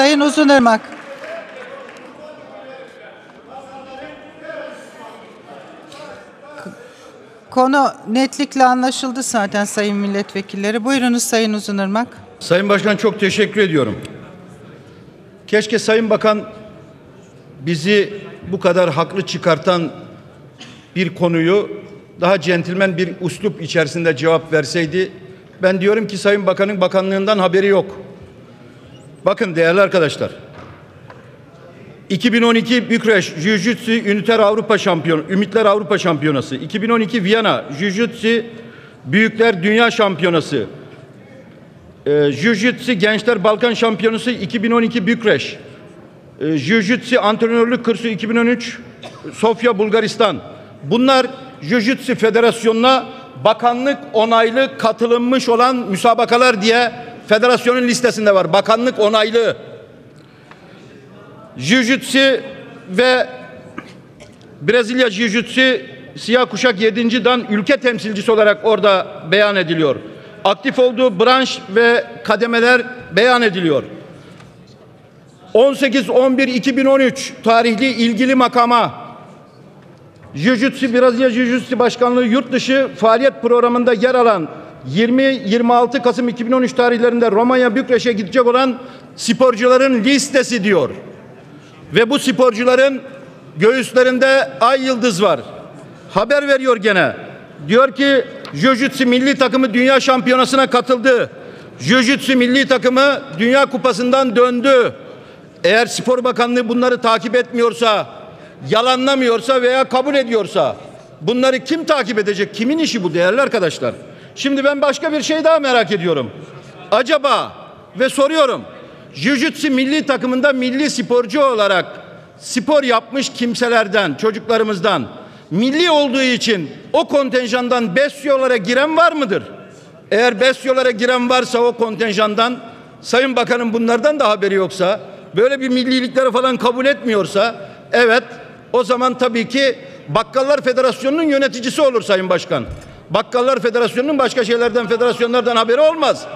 Sayın Uzunırmak. Konu netlikle anlaşıldı zaten sayın milletvekilleri. Buyurunuz Sayın Uzunırmak. Sayın Başkan, çok teşekkür ediyorum. Keşke Sayın Bakan bizi bu kadar haklı çıkartan bir konuyu daha centilmen bir üslup içerisinde cevap verseydi. Ben diyorum ki Sayın Bakan'ın bakanlığından haberi yok. Bakın değerli arkadaşlar, 2012 Bükreş Ju-Jitsu Ümitler Avrupa Şampiyonası, 2012 Viyana Ju-Jitsu Büyükler Dünya Şampiyonası, Ju-Jitsu Gençler Balkan Şampiyonası 2012 Bükreş, Ju-Jitsu Antrenörlük Kursu 2013 Sofya Bulgaristan. Bunlar Ju-Jitsu Federasyonu'na bakanlık onaylı katılınmış olan müsabakalar diye federasyonun listesinde var. Bakanlık onaylı. Jiu-Jitsu ve Brezilya Jiu-Jitsu siyah kuşak 7. dan ülke temsilcisi olarak orada beyan ediliyor. Aktif olduğu branş ve kademeler beyan ediliyor. 18-11-2013 tarihli ilgili makama Jiu-Jitsu Brezilya Jiu-Jitsu Başkanlığı yurtdışı faaliyet programında yer alan 20-26 Kasım 2013 tarihlerinde Romanya Bükreş'e gidecek olan sporcuların listesi diyor. Ve bu sporcuların göğüslerinde ay yıldız var. Haber veriyor gene. Diyor ki Jiu-Jitsu milli takımı dünya şampiyonasına katıldı. Jiu-Jitsu milli takımı dünya kupasından döndü. Eğer Spor Bakanlığı bunları takip etmiyorsa, yalanlamıyorsa veya kabul ediyorsa bunları kim takip edecek? Kimin işi bu değerli arkadaşlar? Şimdi ben başka bir şey daha merak ediyorum. Acaba ve soruyorum. Jiu-Jitsu milli takımında milli sporcu olarak spor yapmış kimselerden, çocuklarımızdan milli olduğu için o kontenjandan BESYO'lara giren var mıdır? Eğer BESYO'lara giren varsa o kontenjandan, Sayın Bakan'ın bunlardan da haberi yoksa, böyle bir millilikleri falan kabul etmiyorsa, evet, o zaman tabii ki Bakkallar Federasyonu'nun yöneticisi olur Sayın Başkan. Bakkallar Federasyonu'nun başka şeylerden, federasyonlardan haberi olmaz.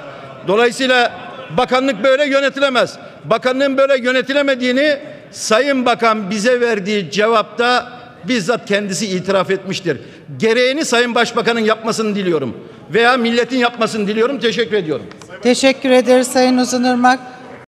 Dolayısıyla bakanlık böyle yönetilemez. Bakanlığın böyle yönetilemediğini Sayın Bakan bize verdiği cevapta bizzat kendisi itiraf etmiştir. Gereğini Sayın Başbakan'ın yapmasını diliyorum. Veya milletin yapmasını diliyorum. Teşekkür ediyorum. Teşekkür ederiz Sayın Uzunırmak.